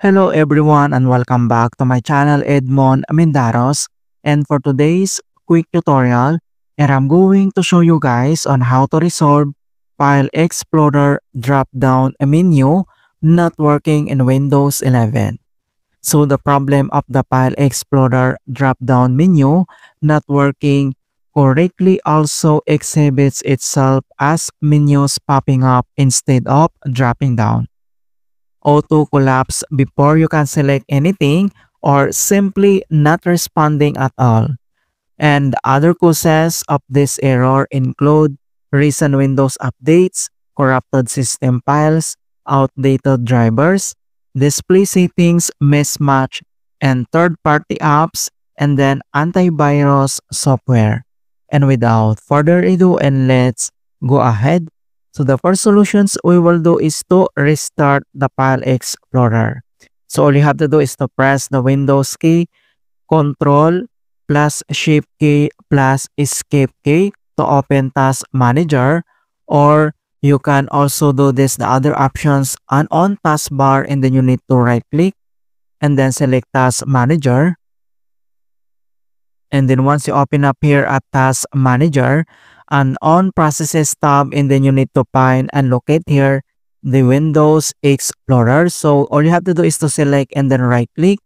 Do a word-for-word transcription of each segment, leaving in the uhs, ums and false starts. Hello everyone and welcome back to my channel Edmund Mindaros, and for today's quick tutorial, and I'm going to show you guys on how to resolve File Explorer drop-down menu not working in Windows eleven. So the problem of the File Explorer drop-down menu not working correctly also exhibits itself as menus popping up instead of dropping down. Auto collapse before you can select anything, or simply not responding at all. And other causes of this error include recent Windows updates, corrupted system files, outdated drivers, display settings mismatch, and third-party apps, and then antivirus software. And without further ado, and let's go ahead. So the first solutions we will do is to restart the File Explorer. So all you have to do is to press the Windows key, Control plus Shift key plus Escape key to open Task Manager, or you can also do this the other options and on taskbar, and then you need to right click and then select Task Manager. And then once you open up here at Task Manager, and on Processes tab, and then you need to find and locate here the Windows Explorer. So all you have to do is to select and then right click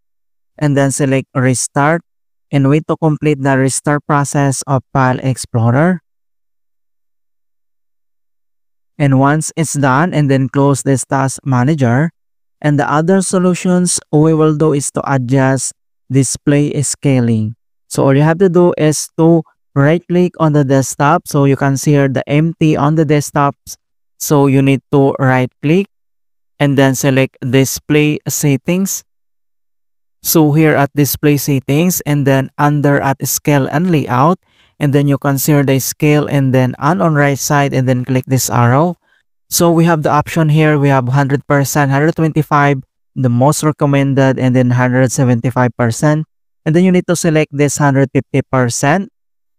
and then select Restart, and wait to complete the restart process of File Explorer. And once it's done, and then close this Task Manager. And the other solutions we will do is to adjust display scaling. So all you have to do is to right click on the desktop. So you can see here the empty on the desktop. So you need to right click and then select display settings. So here at display settings, and then under at scale and layout, and then you can see here the scale, and then on on right side, and then click this arrow. So we have the option here. We have one hundred percent, one hundred twenty-five, the most recommended, and then one hundred seventy-five percent. And then you need to select this one hundred fifty percent.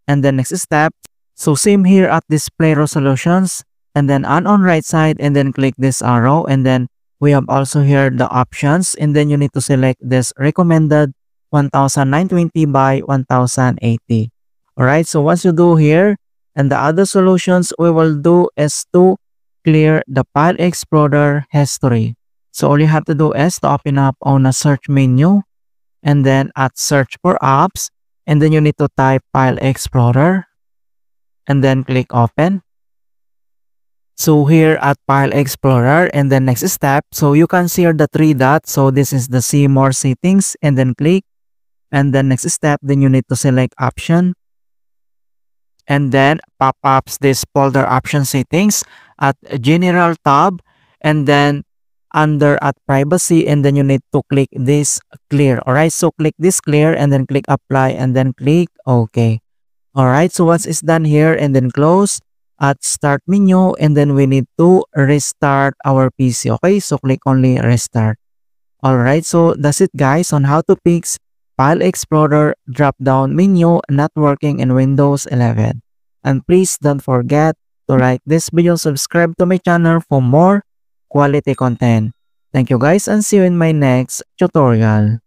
And the next step, so same here at display resolutions, and then on on right side, and then click this arrow, and then we have also here the options, and then you need to select this recommended one thousand nine twenty by one thousand eighty. Alright, so once you do here, and the other solutions we will do is to clear the File Explorer history. So all you have to do is to open up on a search menu, and then at search for apps, and then you need to type File Explorer and then click open. So here at File Explorer, and then next step, so you can see here the three dots. So this is the see more settings, and then click, and then next step, then you need to select option, and then pop up this folder option settings at general tab, and then under at privacy, and then you need to click this clear. Alright, so click this clear, and then click apply, and then click OK. Alright, so once it's done here, and then close at start menu, and then we need to restart our P C. Okay, so click only restart. Alright, so that's it guys on how to fix File Explorer drop down menu not working in Windows eleven. And please don't forget to like this video, subscribe to my channel for more quality content. Thank you guys, and see you in my next tutorial.